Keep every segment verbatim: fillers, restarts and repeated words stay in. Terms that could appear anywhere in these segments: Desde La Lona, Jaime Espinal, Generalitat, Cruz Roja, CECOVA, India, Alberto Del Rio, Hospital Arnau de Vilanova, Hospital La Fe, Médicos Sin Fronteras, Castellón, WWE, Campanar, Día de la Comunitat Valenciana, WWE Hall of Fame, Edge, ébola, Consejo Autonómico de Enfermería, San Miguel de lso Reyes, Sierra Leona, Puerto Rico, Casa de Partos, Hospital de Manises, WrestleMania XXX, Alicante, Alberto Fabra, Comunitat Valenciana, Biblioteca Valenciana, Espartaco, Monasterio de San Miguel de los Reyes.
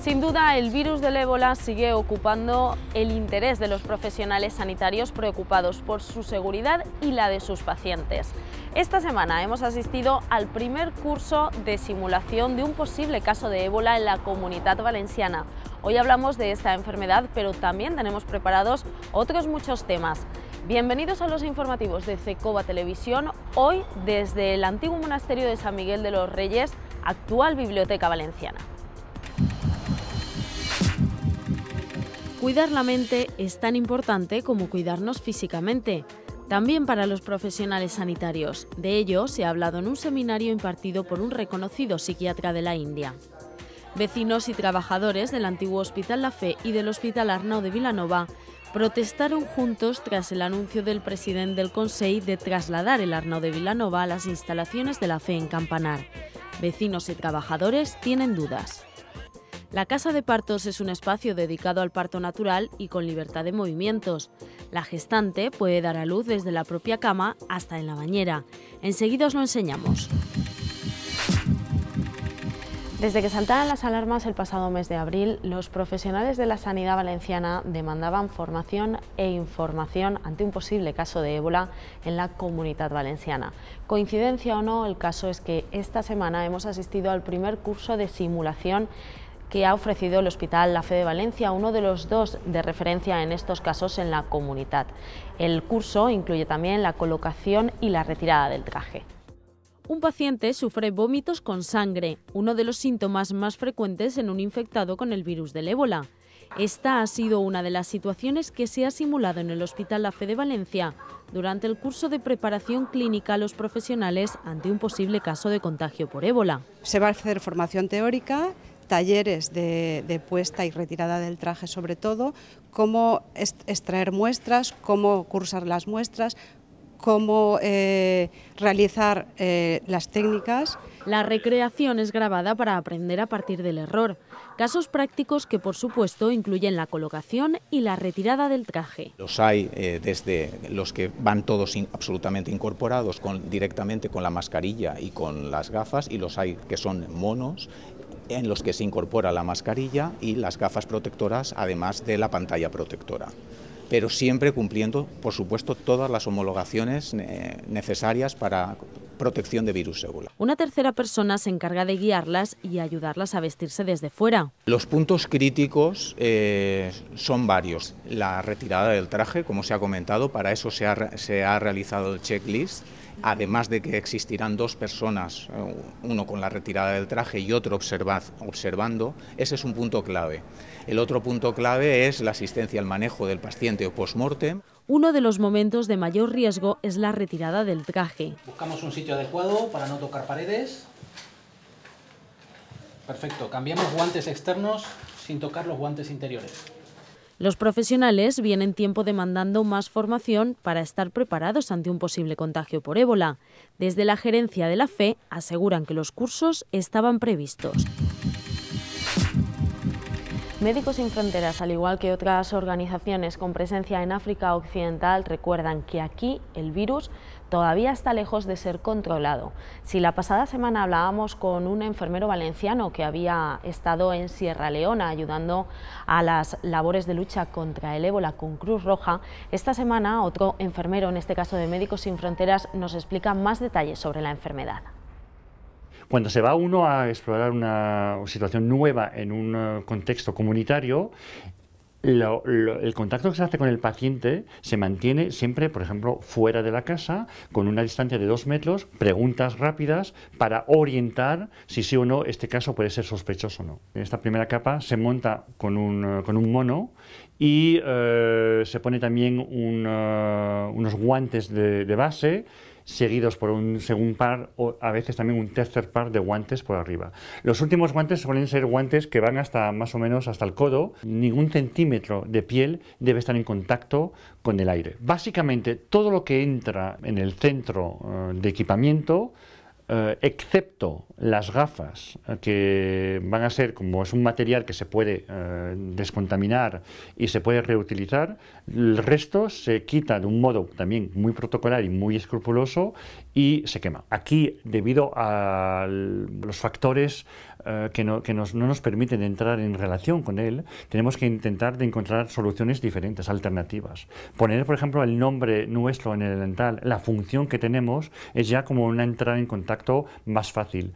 Sin duda, el virus del ébola sigue ocupando el interés de los profesionales sanitarios preocupados por su seguridad y la de sus pacientes. Esta semana hemos asistido al primer curso de simulación de un posible caso de ébola en la Comunitat Valenciana. Hoy hablamos de esta enfermedad, pero también tenemos preparados otros muchos temas. Bienvenidos a los informativos de CECOVA Televisión, hoy desde el antiguo Monasterio de San Miguel de los Reyes, actual Biblioteca Valenciana. Cuidar la mente es tan importante como cuidarnos físicamente, también para los profesionales sanitarios. De ello se ha hablado en un seminario impartido por un reconocido psiquiatra de la India. Vecinos y trabajadores del antiguo Hospital La Fe y del Hospital Arnau de Vilanova protestaron juntos tras el anuncio del presidente del Consell de trasladar el Arnau de Vilanova a las instalaciones de La Fe en Campanar. Vecinos y trabajadores tienen dudas. La Casa de Partos es un espacio dedicado al parto natural y con libertad de movimientos. La gestante puede dar a luz desde la propia cama hasta en la bañera. Enseguida os lo enseñamos. Desde que saltaran las alarmas el pasado mes de abril, los profesionales de la sanidad valenciana demandaban formación e información ante un posible caso de ébola en la Comunitat Valenciana. Coincidencia o no, el caso es que esta semana hemos asistido al primer curso de simulación que ha ofrecido el Hospital La Fe de Valencia, uno de los dos de referencia en estos casos en la Comunitat. El curso incluye también la colocación y la retirada del traje. Un paciente sufre vómitos con sangre, uno de los síntomas más frecuentes en un infectado con el virus del ébola. Esta ha sido una de las situaciones que se ha simulado en el Hospital La Fe de Valencia durante el curso de preparación clínica a los profesionales ante un posible caso de contagio por ébola. Se va a hacer formación teórica, talleres de, de puesta y retirada del traje sobre todo, cómo extraer muestras, cómo cursar las muestras, cómo eh, realizar eh, las técnicas. La recreación es grabada para aprender a partir del error. Casos prácticos que, por supuesto, incluyen la colocación y la retirada del traje. Los hay eh, desde los que van todos in, absolutamente incorporados con, directamente con la mascarilla y con las gafas, y los hay que son monos, en los que se incorpora la mascarilla y las gafas protectoras, además de la pantalla protectora, pero siempre cumpliendo, por supuesto, todas las homologaciones necesarias para protección de virus ébola. Una tercera persona se encarga de guiarlas y ayudarlas a vestirse desde fuera. Los puntos críticos eh, son varios. La retirada del traje, como se ha comentado, para eso se ha, se ha realizado el checklist, además de que existirán dos personas, uno con la retirada del traje y otro observa, observando. Ese es un punto clave. El otro punto clave es la asistencia al manejo del paciente o post-mortem. Uno de los momentos de mayor riesgo es la retirada del traje. Buscamos un sitio adecuado para no tocar paredes. Perfecto, cambiamos guantes externos sin tocar los guantes interiores. Los profesionales vienen tiempo demandando más formación para estar preparados ante un posible contagio por ébola. Desde la gerencia de La Fe aseguran que los cursos estaban previstos. Médicos Sin Fronteras, al igual que otras organizaciones con presencia en África Occidental, recuerdan que aquí el virus todavía está lejos de ser controlado. Si la pasada semana hablábamos con un enfermero valenciano que había estado en Sierra Leona ayudando a las labores de lucha contra el ébola con Cruz Roja, esta semana otro enfermero, en este caso de Médicos Sin Fronteras, nos explica más detalles sobre la enfermedad. Cuando se va uno a explorar una situación nueva en un contexto comunitario, lo, lo, el contacto que se hace con el paciente se mantiene siempre, por ejemplo, fuera de la casa, con una distancia de dos metros, preguntas rápidas para orientar si sí o no este caso puede ser sospechoso o no. En esta primera capa se monta con un, con un mono y eh, se pone también un, uh, unos guantes de, de base, seguidos por un segundo par o a veces también un tercer par de guantes por arriba. Los últimos guantes suelen ser guantes que van hasta más o menos hasta el codo. Ningún centímetro de piel debe estar en contacto con el aire. Básicamente todo lo que entra en el centro de equipamiento eh, excepto las gafas, que van a ser, como es un material que se puede eh, descontaminar y se puede reutilizar, el resto se quita de un modo también muy protocolar y muy escrupuloso y se quema. Aquí, debido a los factores eh, que, no, que nos, no nos permiten entrar en relación con él, tenemos que intentar de encontrar soluciones diferentes, alternativas. Poner, por ejemplo, el nombre nuestro en el delantal, la función que tenemos, es ya como una entrada en contacto más fácil.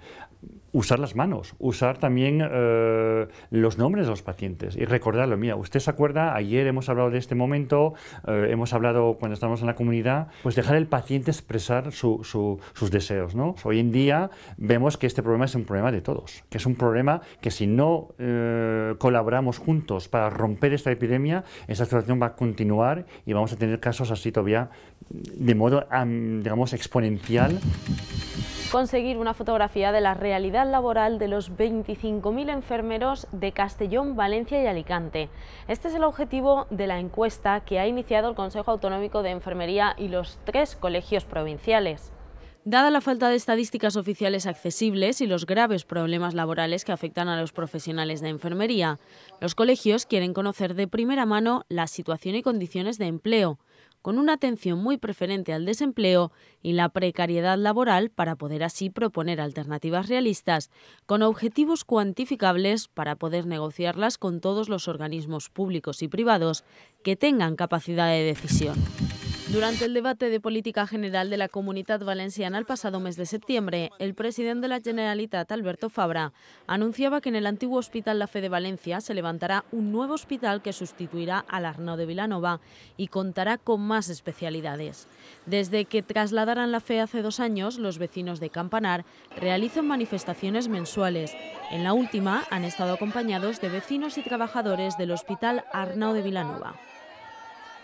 Usar las manos, usar también eh, los nombres de los pacientes y recordarlo. Mira, usted se acuerda, ayer hemos hablado de este momento, eh, hemos hablado cuando estábamos en la comunidad, pues dejar al paciente expresar su, su, sus deseos, ¿no? Hoy en día vemos que este problema es un problema de todos, que es un problema que si no eh, colaboramos juntos para romper esta epidemia, esa situación va a continuar y vamos a tener casos así todavía de modo, digamos, exponencial. Conseguir una fotografía de la realidad laboral de los veinticinco mil enfermeros de Castellón, Valencia y Alicante. Este es el objetivo de la encuesta que ha iniciado el Consejo Autonómico de Enfermería y los tres colegios provinciales. Dada la falta de estadísticas oficiales accesibles y los graves problemas laborales que afectan a los profesionales de enfermería, los colegios quieren conocer de primera mano la situación y condiciones de empleo, con una atención muy preferente al desempleo y la precariedad laboral para poder así proponer alternativas realistas, con objetivos cuantificables para poder negociarlas con todos los organismos públicos y privados que tengan capacidad de decisión. Durante el debate de política general de la Comunitat Valenciana el pasado mes de septiembre, el presidente de la Generalitat, Alberto Fabra, anunciaba que en el antiguo Hospital La Fe de Valencia se levantará un nuevo hospital que sustituirá al Arnau de Vilanova y contará con más especialidades. Desde que trasladaran La Fe hace dos años, los vecinos de Campanar realizan manifestaciones mensuales. En la última han estado acompañados de vecinos y trabajadores del Hospital Arnau de Vilanova.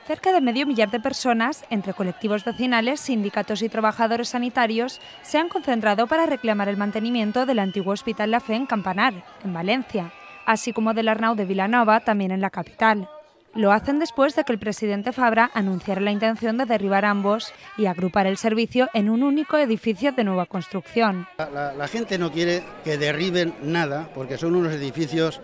Cerca de medio millar de personas, entre colectivos vecinales, sindicatos y trabajadores sanitarios, se han concentrado para reclamar el mantenimiento del antiguo Hospital La Fe en Campanar, en Valencia, así como del Arnau de Vilanova, también en la capital. Lo hacen después de que el presidente Fabra anunciara la intención de derribar ambos y agrupar el servicio en un único edificio de nueva construcción. La, la, la gente no quiere que derriben nada, porque son unos edificios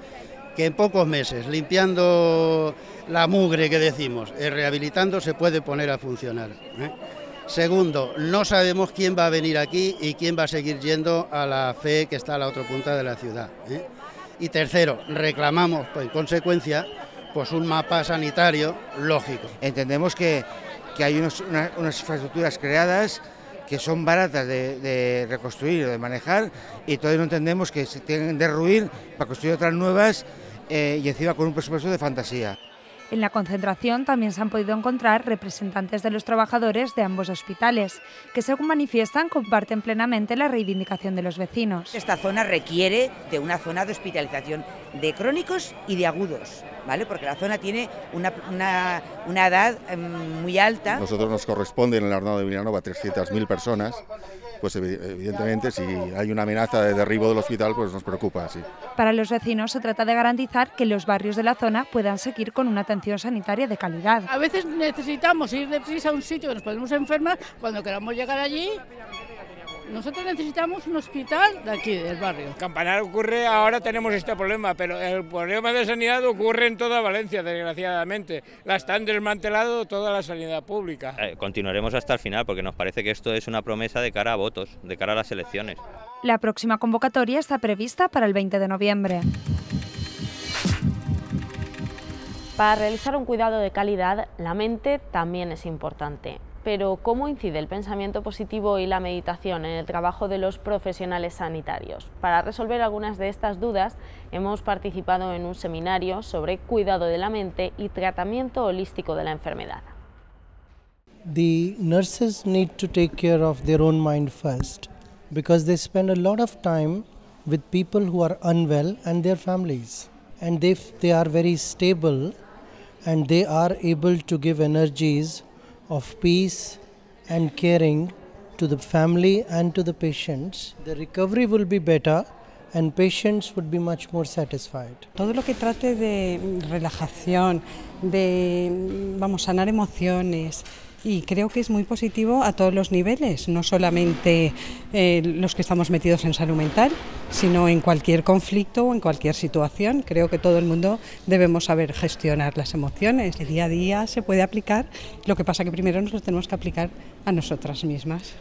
que en pocos meses, limpiando la mugre que decimos, eh, rehabilitando, se puede poner a funcionar, ¿eh? Segundo, no sabemos quién va a venir aquí y quién va a seguir yendo a La Fe, que está a la otra punta de la ciudad, ¿eh? Y tercero, reclamamos, pues, en consecuencia, pues un mapa sanitario lógico. Entendemos que, que hay unos, una, unas infraestructuras creadas que son baratas de, de reconstruir o de manejar, y todavía no entendemos que se tienen que derruir para construir otras nuevas, eh, y encima con un presupuesto de fantasía. En la concentración también se han podido encontrar representantes de los trabajadores de ambos hospitales, que según manifiestan comparten plenamente la reivindicación de los vecinos. Esta zona requiere de una zona de hospitalización de crónicos y de agudos, ¿vale? Porque la zona tiene una, una, una edad um, muy alta. Nosotros nos corresponde en el Arnau de Vilanova trescientas mil personas, pues evidentemente si hay una amenaza de derribo del hospital pues nos preocupa, sí. Para los vecinos se trata de garantizar que los barrios de la zona puedan seguir con una atención sanitaria de calidad. A veces necesitamos ir de prisa a un sitio que nos podemos enfermar, cuando queramos llegar allí. Nosotros necesitamos un hospital de aquí, del barrio. Campanar ocurre, ahora tenemos este problema, pero el problema de sanidad ocurre en toda Valencia, desgraciadamente. La están desmantelando toda la sanidad pública. Eh, continuaremos hasta el final, porque nos parece que esto es una promesa de cara a votos, de cara a las elecciones. La próxima convocatoria está prevista para el veinte de noviembre. Para realizar un cuidado de calidad, la mente también es importante. Pero, ¿cómo incide el pensamiento positivo y la meditación en el trabajo de los profesionales sanitarios? Para resolver algunas de estas dudas, hemos participado en un seminario sobre cuidado de la mente y tratamiento holístico de la enfermedad. The nurses need to take care of their own mind first, because they spend a lot of time with people who are unwell and their families. And if they are very stable and they are able to give energies of peace and caring to the family and to the patients, the recovery will be better and patients would be much more satisfied. Todo lo que trate de relajación, de, vamos, sanar emociones, y creo que es muy positivo a todos los niveles, no solamente eh, los que estamos metidos en salud mental, sino en cualquier conflicto o en cualquier situación. Creo que todo el mundo debemos saber gestionar las emociones. El día a día se puede aplicar, lo que pasa que primero nos lo tenemos que aplicar a nosotras mismas.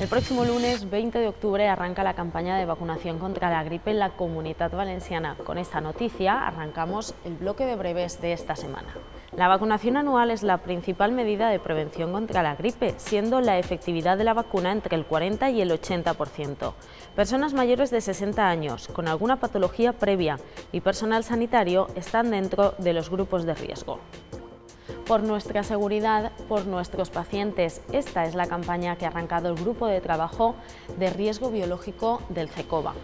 El próximo lunes veinte de octubre arranca la campaña de vacunación contra la gripe en la Comunitat Valenciana. Con esta noticia arrancamos el bloque de breves de esta semana. La vacunación anual es la principal medida de prevención contra la gripe, siendo la efectividad de la vacuna entre el cuarenta y el ochenta por ciento. Personas mayores de sesenta años, con alguna patología previa y personal sanitario están dentro de los grupos de riesgo. Por nuestra seguridad, por nuestros pacientes, esta es la campaña que ha arrancado el Grupo de Trabajo de Riesgo Biológico del CECOVA.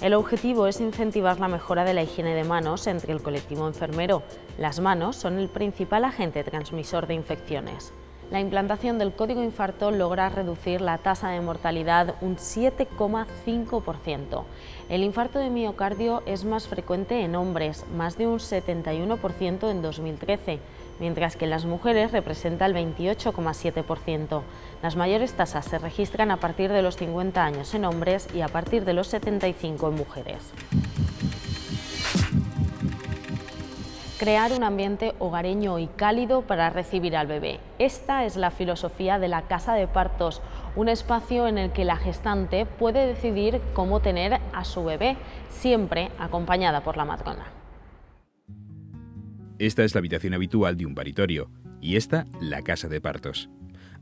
El objetivo es incentivar la mejora de la higiene de manos entre el colectivo enfermero. Las manos son el principal agente transmisor de infecciones. La implantación del código infarto logra reducir la tasa de mortalidad un siete coma cinco por ciento. El infarto de miocardio es más frecuente en hombres, más de un setenta y uno por ciento en dos mil trece, mientras que en las mujeres representa el veintiocho coma siete por ciento. Las mayores tasas se registran a partir de los cincuenta años en hombres y a partir de los setenta y cinco en mujeres. Crear un ambiente hogareño y cálido para recibir al bebé. Esta es la filosofía de la Casa de Partos, un espacio en el que la gestante puede decidir cómo tener a su bebé, siempre acompañada por la matrona. Esta es la habitación habitual de un paritorio y esta, la Casa de Partos.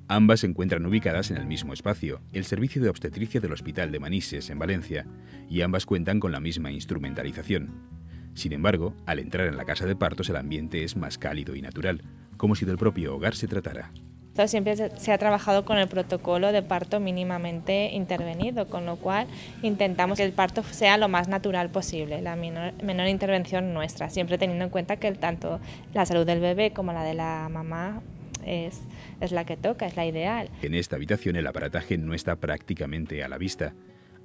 Ambas se encuentran ubicadas en el mismo espacio, el servicio de obstetricia del Hospital de Manises, en Valencia, y ambas cuentan con la misma instrumentalización. Sin embargo, al entrar en la Casa de Partos el ambiente es más cálido y natural, como si del propio hogar se tratara. Siempre se ha trabajado con el protocolo de parto mínimamente intervenido, con lo cual intentamos que el parto sea lo más natural posible, la menor, menor intervención nuestra, siempre teniendo en cuenta que tanto la salud del bebé como la de la mamá es, es la que toca, es la ideal. En esta habitación el aparataje no está prácticamente a la vista.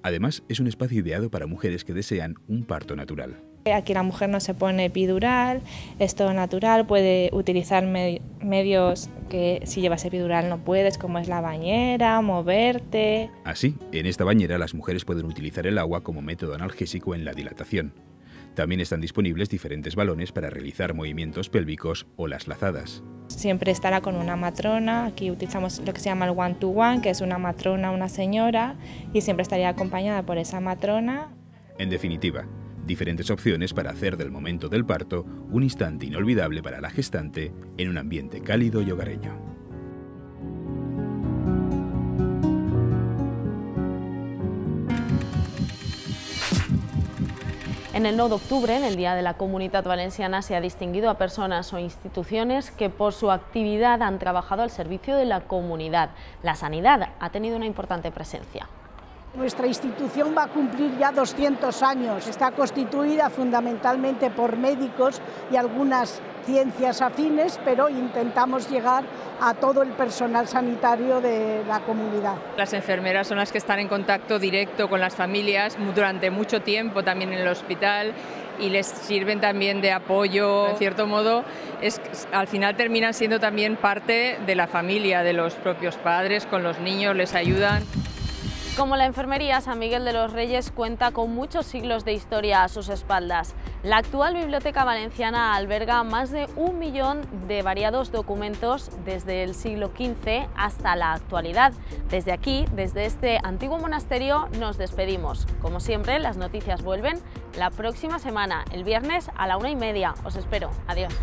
Además, es un espacio ideado para mujeres que desean un parto natural. Aquí la mujer no se pone epidural, es todo natural, puede utilizar me- medios que si llevas epidural no puedes, como es la bañera, moverte. Así, en esta bañera las mujeres pueden utilizar el agua como método analgésico en la dilatación. También están disponibles diferentes balones para realizar movimientos pélvicos o las lazadas. Siempre estará con una matrona, aquí utilizamos lo que se llama el one-to-one, que es una matrona, una señora, y siempre estaría acompañada por esa matrona. En definitiva, diferentes opciones para hacer del momento del parto un instante inolvidable para la gestante en un ambiente cálido y hogareño. En el nou d'octubre, en el Día de la Comunitat Valenciana, se ha distinguido a personas o instituciones que por su actividad han trabajado al servicio de la comunidad. La sanidad ha tenido una importante presencia. Nuestra institución va a cumplir ya doscientos años. Está constituida fundamentalmente por médicos y algunas ciencias afines, pero intentamos llegar a todo el personal sanitario de la comunidad. Las enfermeras son las que están en contacto directo con las familias durante mucho tiempo también en el hospital y les sirven también de apoyo. En cierto modo, es, al final terminan siendo también parte de la familia, de los propios padres, con los niños, les ayudan. Como la enfermería, San Miguel de los Reyes cuenta con muchos siglos de historia a sus espaldas. La actual Biblioteca Valenciana alberga más de un millón de variados documentos desde el siglo quince hasta la actualidad. Desde aquí, desde este antiguo monasterio, nos despedimos. Como siempre, las noticias vuelven la próxima semana, el viernes a la una y media. Os espero. Adiós.